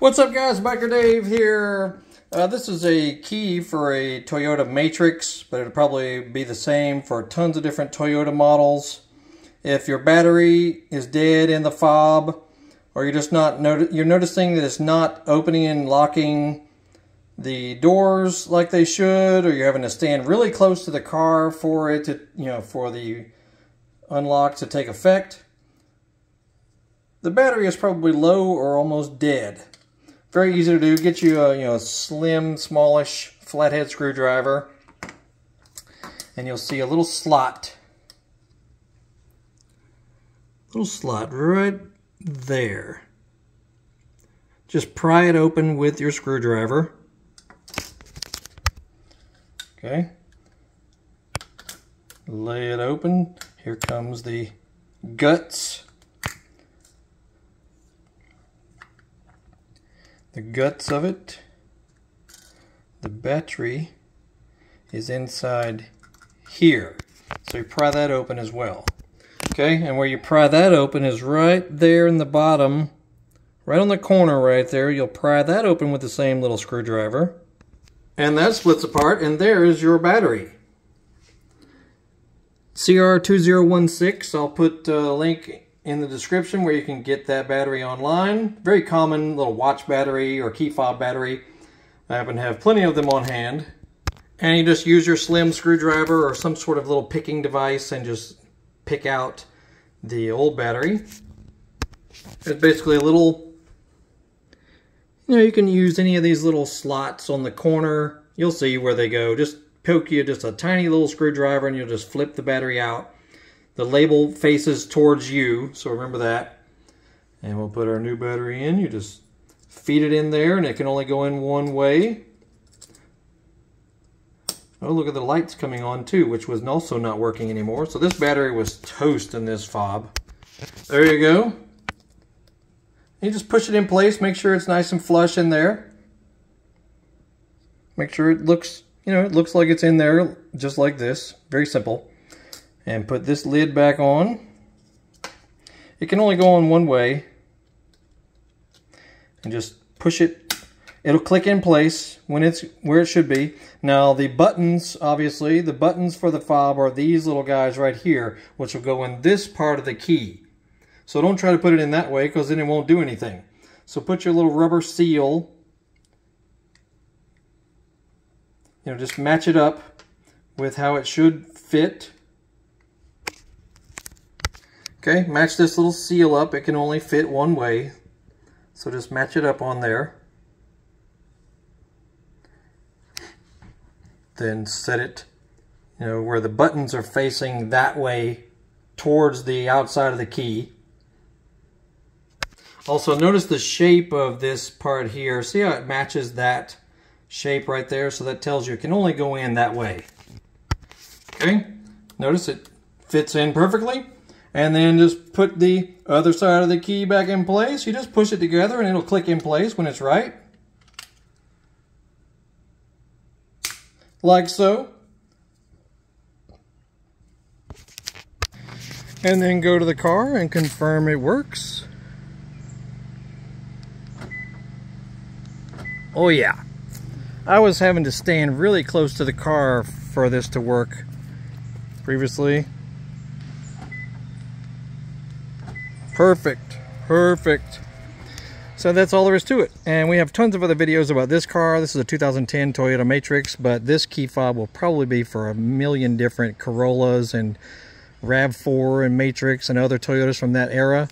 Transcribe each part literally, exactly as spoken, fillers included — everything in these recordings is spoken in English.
What's up, guys? Biker Dave here. Uh, this is a key for a Toyota Matrix, but it'll probably be the same for tons of different Toyota models. If your battery is dead in the fob, or you're just not noti- you're noticing that it's not opening and locking the doors like they should, or you're having to stand really close to the car for it to, you know, for the unlock to take effect, the battery is probably low or almost dead. Very easy to do. Get you a you know a slim, smallish flathead screwdriver, and you'll see a little slot, little slot right there. Just pry it open with your screwdriver. Okay. Lay it open. Here comes the guts. The guts of it. The battery is inside here, so you pry that open as well. Okay, and where you pry that open is right there in the bottom, right on the corner right there. You'll pry that open with the same little screwdriver, and that splits apart, and there is your battery. C R two thousand sixteen, I'll put a link in the description where you can get that battery online. Very common little watch battery or key fob battery. I happen to have plenty of them on hand. And you just use your slim screwdriver or some sort of little picking device and just pick out the old battery. It's basically a little, you know, you can use any of these little slots on the corner. You'll see where they go. Just poke you just a tiny little screwdriver and you'll just flip the battery out. The label faces towards you, so remember that. And we'll put our new battery in. You just feed it in there, and it can only go in one way. Oh, look at the lights coming on too, which was also not working anymore. So this battery was toast in this fob. There you go. And you just push it in place. Make sure it's nice and flush in there. Make sure it looks, you know, it looks like it's in there, just like this. Very simple. And put this lid back on. It can only go on one way. And just push it. It'll click in place when it's where it should be. Now the buttons, obviously, the buttons for the fob are these little guys right here, which will go in this part of the key. So don't try to put it in that way, because then it won't do anything. So put your little rubber seal. You know, just match it up with how it should fit. Okay, match this little seal up. It can only fit one way, so just match it up on there. Then set it, you know, where the buttons are facing that way towards the outside of the key. Also, notice the shape of this part here. See how it matches that shape right there? So that tells you it can only go in that way. Okay, notice it fits in perfectly. And then just put the other side of the key back in place. You just push it together and it'll click in place when it's right. Like so. And then go to the car and confirm it works. Oh yeah. I was having to stand really close to the car for this to work previously. Perfect, perfect. So that's all there is to it. And we have tons of other videos about this car. This is a two thousand ten Toyota Matrix, but this key fob will probably be for a million different Corollas and RAV four and Matrix and other Toyotas from that era.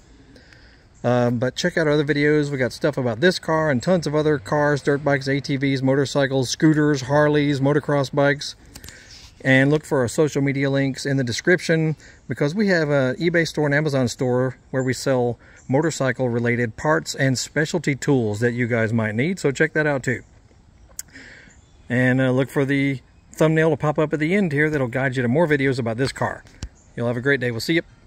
Um, but check out our other videos. We got stuff about this car and tons of other cars, dirt bikes, A T Vs, motorcycles, scooters, Harleys, motocross bikes. And look for our social media links in the description, because we have an eBay store and Amazon store where we sell motorcycle related parts and specialty tools that you guys might need. So check that out too. And uh, look for the thumbnail to pop up at the end here that'll guide you to more videos about this car. You'll have a great day. We'll see you.